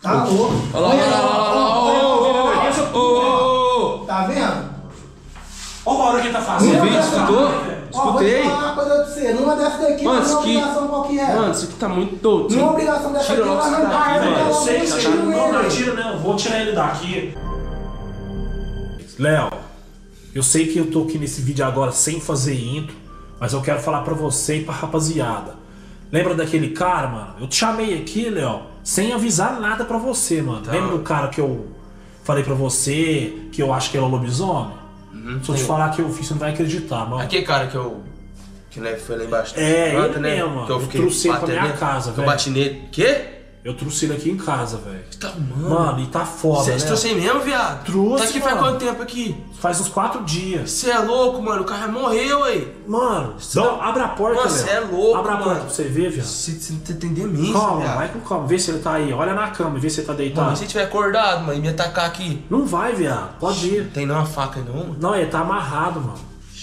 Tá louco. Olha lá. Tá vendo? Olha o barulho que ele tá fazendo. Não vi, escutou? Escutei. Vou te falar uma coisa pra você. Numa dessa daqui não é obrigação qualquer. Mano, isso aqui tá muito doido. Não é obrigação dessa daqui. Eu sei, cara. Não tira, né? Eu vou tirar ele daqui. Léo, eu sei que eu tô aqui nesse vídeo agora sem fazer intro, mas eu quero falar pra você e pra rapaziada. Lembra daquele cara, mano? Eu te chamei aqui, Léo, sem avisar nada pra você, mano. Tá. Lembra do cara que eu falei pra você, que eu acho que era o lobisomem? Uhum. Se eu te falar que eu fiz, você não vai acreditar, mano. Aquele cara que eu... que foi lá embaixo. É, ele né? mesmo, mano. Eu trouxe ele pra minha casa, velho. Eu bati nele. Quê? Eu trouxe ele aqui em casa, velho. Tá, mano. Mano, e tá foda, né? Você trouxe ele mesmo, viado? Trouxe, tá aqui mano. Faz quanto tempo aqui? Faz uns 4 dias. Você é louco, mano. O carro morreu, aí. Mano, não... abre a porta, velho. Você é louco, abre a porta pra você ver, viado. Você não tá entendendo mesmo, calma, viado. Vai com calma. Vê se ele tá aí. Olha na cama e vê se ele tá deitado. Mano, se ele tiver acordado, mano, e me atacar aqui. Não vai, viado. Pode ir. Tem não uma faca aí, não, mano? Não, ele tá amarrado, mano.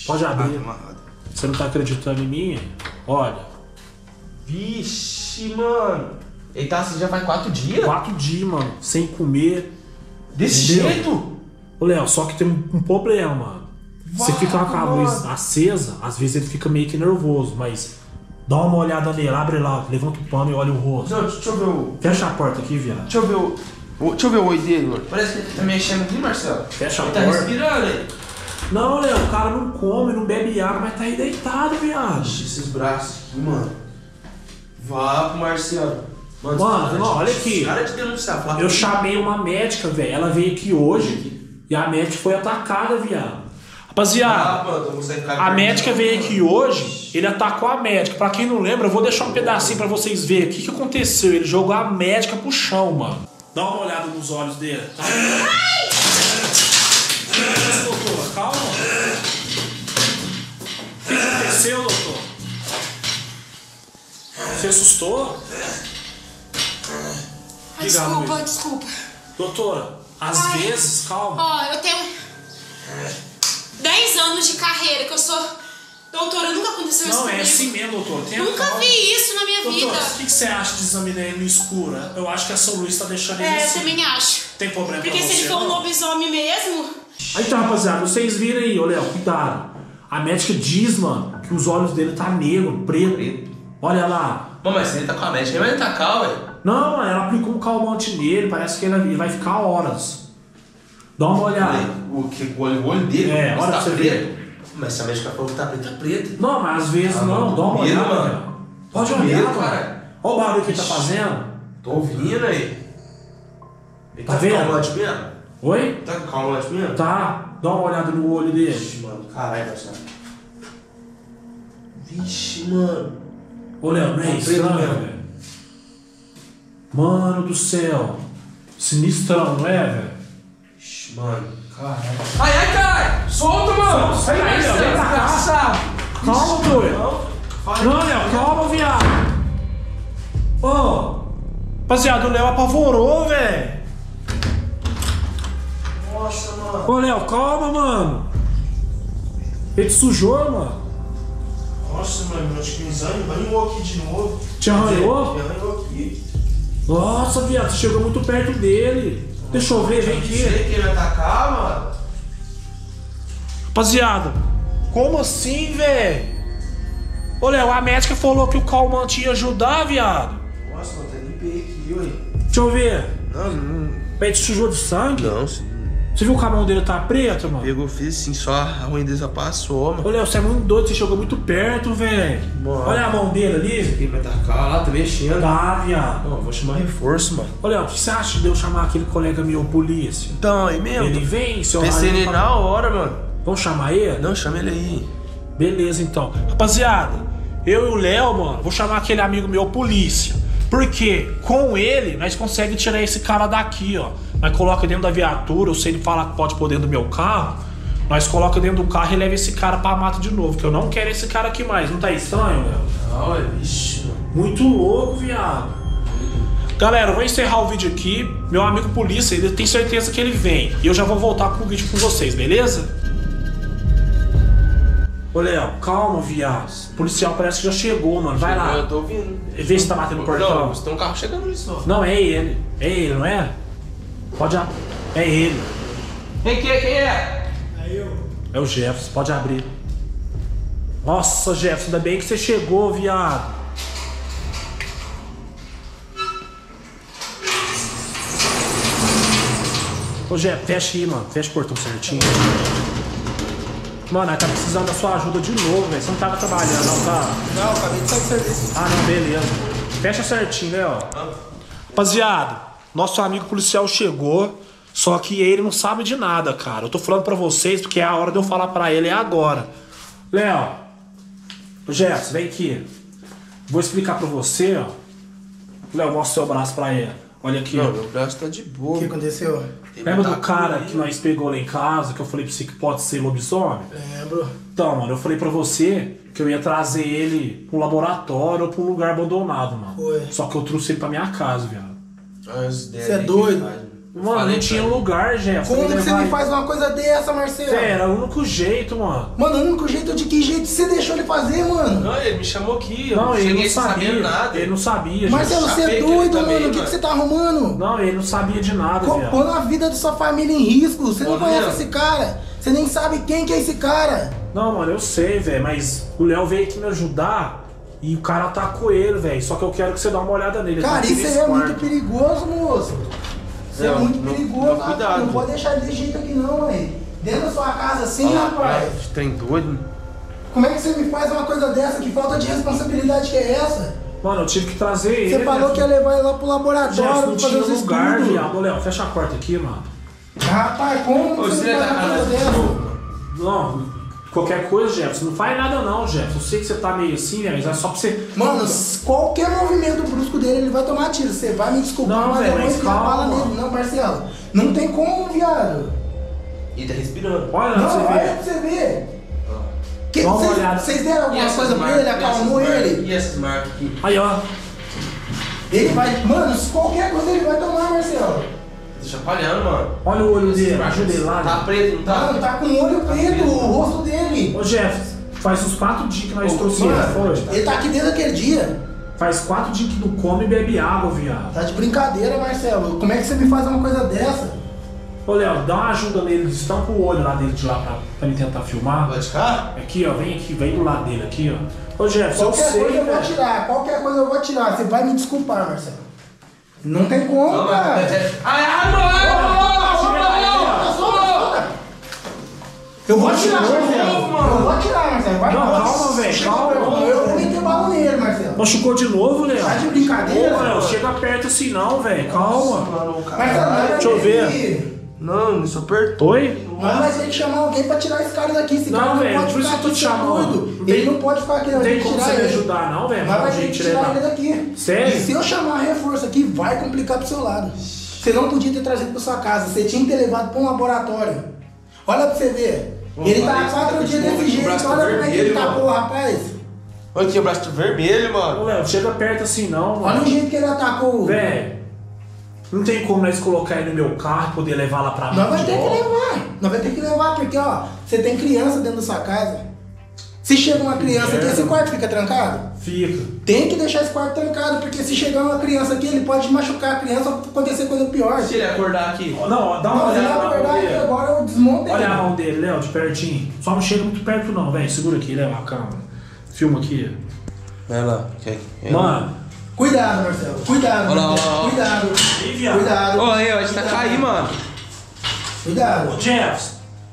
Pode abrir. Amarrado. Você não tá acreditando em mim? Olha. Vixe, mano. Ele tá assim já faz 4 dias? 4 dias, mano, sem comer. Desse jeito? Ô, Léo, só que tem um problema, mano. Você fica com a luz acesa, às vezes ele fica meio que nervoso, mas dá uma olhada nele, abre lá, levanta o pano e olha o rosto. Deixa eu ver o... Fecha a porta aqui, viado. Deixa eu ver o oi dele, mano. Parece que ele tá mexendo aqui, Marcelo. Fecha a porta. Ele tá respirando, aí. Não, Léo, o cara não come, não bebe água, mas tá aí deitado, viado. Ixi, esses braços aqui, mano. Vá pro Marcelo. Mano, não, olha aqui. Eu chamei uma médica, velho. Ela veio aqui hoje e a médica foi atacada, viado. Rapaziada, a médica veio aqui hoje, ele atacou a médica. Pra quem não lembra, eu vou deixar um pedacinho pra vocês verem o que aconteceu. Ele jogou a médica pro chão, mano. Dá uma olhada nos olhos dele. Tá? Ai! Doutor, calma. O que aconteceu, doutor? Você assustou? Desculpa, desculpa. Doutora, às vezes, calma. Ó, eu tenho 10 anos de carreira que eu sou... Doutora, nunca aconteceu isso comigo. Não, é assim mesmo, doutora. Nunca vi isso na minha vida. Doutora, o que você acha de examinar ele no escuro? Eu acho que essa luz tá deixando ele assim. É, eu também acho. Tem problema pra você, porque se ele for um lobisomem mesmo... Aí tá, rapaziada, vocês viram aí, ô Léo, cuidado. A médica diz, mano, que os olhos dele tá negro, preto. Olha lá. Bom, mas ele tá com a médica, ele vai atacar, ué. Não, ela aplicou um calmante nele, parece que ele vai ficar horas. Dá uma olhada. O olho dele? É, olha pra você ver. Mas se a médica falou que tá preto, tá preto. Não, mas às vezes não, dá uma olhada. Mano. Pode olhar, cara. Olha o barulho que ele tá fazendo. Tô ouvindo aí. Tá vendo? Tá com calmante mesmo? Oi? Tá com calmante mesmo? Tá. Dá uma olhada no olho dele. Vixe, mano. Caralho, Marcelo. Vixe, mano. Ô, Léo, não é estranho, velho. Mano do céu, sinistrão, não é, velho? Ixi, mano, caralho. Ai, ai, cara! Solta, mano! Sai daí, desgraçado! Calma, doido! Não, Léo, calma, viado! Ô! Rapaziada, o Léo apavorou, velho! Nossa, mano! Ô, Léo, calma, mano! Ele sujou, mano! Nossa, mano, meu esquinzão arranhou aqui de novo! Te arranhou? Me arranhou aqui! Nossa, viado, você chegou muito perto dele. Deixa eu ver, vem aqui. Sei que ele vai atacar, mano. Rapaziada, como assim, velho? Ô, Léo, a médica falou que o calmante ia ajudar, viado. Nossa, mano, até limpei aqui, ué. Deixa eu ver. Não. O pé te sujou de sangue? Não, sim. Você viu que a mão dele tá preta, mano? Pegou, fiz sim, só a ruim dele já passou, mano. Ô, Léo, você é muito doido, você chegou muito perto, velho. Olha a mão dele ali. Ele vai tacar lá, tá mexendo. Tá, viado. Não, vou chamar reforço, mano. Ô, Léo, o que você acha de eu chamar aquele colega meu, polícia? Então, aí mesmo? Ele vem, seu pensei nele na hora, mano. Vamos chamar ele? Não, chama ele aí. Beleza, então. Rapaziada, eu e o Léo, mano, vou chamar aquele amigo meu, polícia. Porque com ele, nós conseguimos tirar esse cara daqui, ó. Nós coloca dentro da viatura, ou se ele falar que pode pôr dentro do meu carro, nós coloca dentro do carro e leva esse cara pra mata de novo, que eu não quero esse cara aqui mais. Não tá estranho, velho? Ai, bicho. Muito louco, viado. Galera, eu vou encerrar o vídeo aqui. Meu amigo polícia, eu tenho certeza que ele vem. E eu já vou voltar pro vídeo com vocês, beleza? Ô, Léo, calma, viado. O policial parece que já chegou, mano. Vai lá. Eu tô ouvindo. Vê se tá batendo no portão. Não, tem um carro chegando ali só. Não, é ele. É ele, não é? Pode abrir. É ele. Quem é? É eu. É o Jefferson, pode abrir. Nossa, Jefferson, ainda bem que você chegou, viado. Ô, Jefferson, fecha aí, mano. Fecha o portão certinho. Mano, tá precisando da sua ajuda de novo, velho. Você não tava trabalhando, não, tá? Não, acabei de sair do serviço. Ah, não, beleza. Fecha certinho, né, ó. Rapaziada, nosso amigo policial chegou, só que ele não sabe de nada, cara. Eu tô falando pra vocês porque é a hora de eu falar pra ele, é agora. Léo, Jefferson, vem aqui. Vou explicar pra você, ó. Léo, mostra o seu braço pra ele. Olha aqui, ó. Meu braço tá de boa. O que aconteceu? Lembra do cara que nós pegou lá em casa, que eu falei pra você que pode ser lobisomem? Lembro. Então, mano, eu falei pra você que eu ia trazer ele pra um laboratório ou pra um lugar abandonado, mano. Foi. Só que eu trouxe ele pra minha casa, viado. Você é doido? Mano, não tinha lugar, Jefferson. Como que você me faz uma coisa dessa, Marcelo? Era o único jeito, mano. Mano, o único jeito? De que jeito você deixou ele fazer, mano? Não, ele me chamou aqui. Não, ele não sabia nada. Ele não sabia. Marcelo, você é doido, mano. O que você tá arrumando? Não, ele não sabia de nada, velho. Pondo a vida da sua família em risco. Você não conhece esse cara. Você nem sabe quem que é esse cara. Não, mano, eu sei, velho. Mas o Léo veio aqui me ajudar. E o cara atacou ele, velho. Só que eu quero que você dê uma olhada nele. Cara, isso é muito perigoso, moço. Isso é muito perigoso, cuidado. Não pode deixar desse jeito aqui não, velho. Dentro da sua casa assim, rapaz. Trem doido. Como é que você me faz uma coisa dessa? Que falta de responsabilidade que é essa? Mano, eu tive que trazer ele. Você falou que ia levar ele lá pro laboratório pra fazer os estudos. Ô, Léo, fecha a porta aqui, mano. Rapaz, como você faz uma coisa dessa? Não. Qualquer coisa, Jefferson, não faz nada não, Jefferson. Eu sei que você tá meio assim, né, mas é só pra você... Mano, qualquer movimento brusco dele, ele vai tomar tiro. Você vai me desculpar, não, mas eu vou bala nele. Não, Marcelo, não tem como, viado. Ele tá respirando. Olha, não, olha pra você ver. Vocês deram alguma coisa pra ele, acalmou ele. E essas marcas aqui? Aí, ó. Ele vai... Mano, qualquer coisa ele vai tomar, Marcelo. Chapalhando, mano. Olha o olho dele, ajuda ele lá. Tá preto, não tá? Mano, tá com o olho preto, o rosto dele. Ô, Jefferson, faz uns 4 dias que nós trouxemos ele fora. Ele tá aqui desde aquele dia. Faz 4 dias que não come e bebe água, viado. Tá de brincadeira, Marcelo. Como é que você me faz uma coisa dessa? Ô, Léo, dá uma ajuda nele. Estampa o olho lá dele de lá pra ele tentar filmar. Vai ficar? Aqui, ó, vem aqui, vem do lado dele aqui, ó. Ô, Jefferson, qualquer coisa eu vou tirar. Você vai me desculpar, Marcelo. Não tem como, cara. Eu vou atirar, Marcelo. Eu vou atirar, Marcelo. Vai, calma, velho. Calma, eu vou meter bala nele, Marcelo. Machucou de novo, Léo? Tá de brincadeira? Ô, Léo, chega perto assim não, velho. Calma. Marcelo, deixa eu ver. Não, isso apertou. Oi? Mas tem que chamar alguém pra tirar esse cara daqui. Esse cara não pode ficar aqui chamando. Ele não pode ficar aqui. Não tem como você me ajudar não, velho. Mas vai ter que tirar ele daqui. Sério? E se eu chamar reforço aqui, vai complicar pro seu lado. Você não podia ter trazido pra sua casa. Você tinha que ter levado pra um laboratório. Olha pra você ver. Ele tá há 4 dias desse jeito. Olha como é que ele tá, pô, rapaz. Olha aqui, o braço vermelho, mano. Ô, Léo, chega perto assim não, mano. Olha o jeito que ele atacou. Velho. Não tem como nós colocar ele no meu carro e poder levar lá pra mim. Nós vamos ter que levar. Nós vamos ter que levar, porque ó, você tem criança dentro da sua casa. Se chega uma criança aqui, esse quarto fica trancado? Fica. Tem que deixar esse quarto trancado, porque se chegar uma criança aqui, ele pode machucar a criança ou acontecer coisa pior. Se ele acordar aqui. Não, dá uma olhada. Se ele acordar aqui agora, eu desmonto ele. Olha a mão dele, Léo, de pertinho. Só não chega muito perto não, velho. Segura aqui, Léo, a câmera. Filma aqui. Vai lá. Mano. Cuidado, Marcelo. Cuidado. Olá, cuidado. Cuidado. Olha aí, a gente tá caindo, mano. Cuidado. Ô, Jefferson,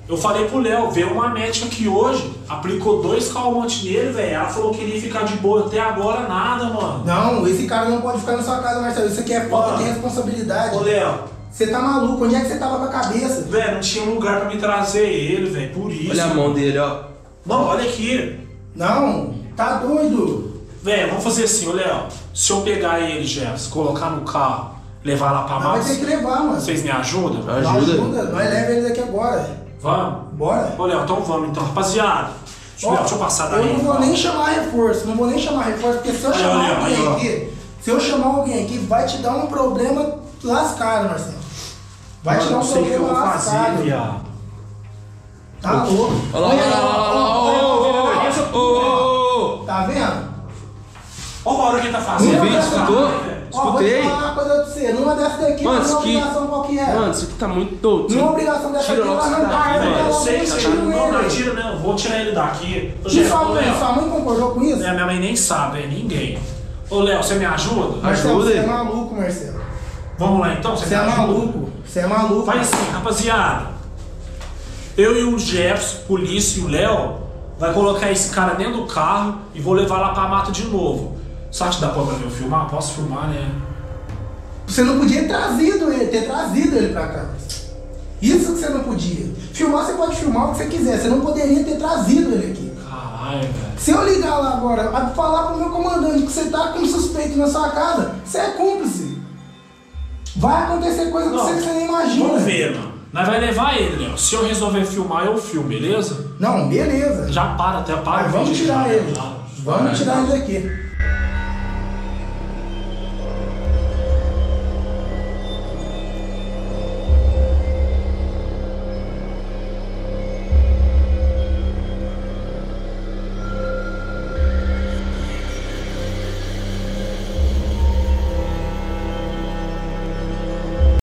eu falei pro Léo, veio uma médica aqui hoje, aplicou 2 calmantes nele, velho. Ela falou que ele ia ficar de boa até agora, nada, mano. Não, esse cara não pode ficar na sua casa, Marcelo. Isso aqui é falta de responsabilidade. Ô, Léo. Você tá maluco? Onde é que você tava com a cabeça? Velho, não tinha lugar pra me trazer ele, velho. Por isso. Olha a mão dele, ó. Não, olha aqui. Não, tá doido. Velho, vamos fazer assim, ô Léo. Se eu pegar ele, Jefferson, colocar no carro, levar lá pra massa... Vai ter que levar, mano. Vocês me ajudam? Ajuda. Nós leva ele daqui agora. Vamos? Bora. Ô Léo, então vamos, então. Rapaziada, deixa eu passar daí. Eu não vou nem chamar reforço, porque se eu chamar alguém aqui... Se eu chamar alguém aqui, vai te dar um problema lascado, Marcelo. Vai te dar um problema lascado. Não sei o que eu vou fazer, viado. Tá louco. Olha lá, olha lá, olha lá. Ô! Tá vendo? Olha o barulho que ele tá fazendo. Você escutou? Escutei. Vou falar uma coisa pra você. Numa dessa daqui, mano, não é obrigação qualquer. Mano, isso aqui tá muito doido. Não é obrigação dessa daqui, ela não dá. Eu sei que você não tira, né? Vou tirar ele daqui. E sua mãe concordou com isso? Minha mãe nem sabe, ninguém. Ô, Léo, você me ajuda? Marcelo, você é maluco, Marcelo. Vamos lá, então? Você é maluco. Você é maluco. Faz assim, rapaziada. Eu e o Jefferson, polícia e o Léo, vai colocar esse cara dentro do carro e vou levar lá pra mata de novo. Só te dá pra eu filmar? Posso filmar, né? Você não podia ter trazido ele pra cá. Isso que você não podia. Filmar, você pode filmar o que você quiser. Você não poderia ter trazido ele aqui. Caralho, velho. Se eu ligar lá agora, vai falar pro meu comandante que você tá com um suspeito na sua casa, você é cúmplice. Vai acontecer coisa com você que você nem imagina. Vamos ver, mano. Nós vai levar ele, Léo. Se eu resolver filmar, eu filmo, beleza? Não, beleza. Já para, até para. Vamos tirar ele. Vamos tirar ele daqui.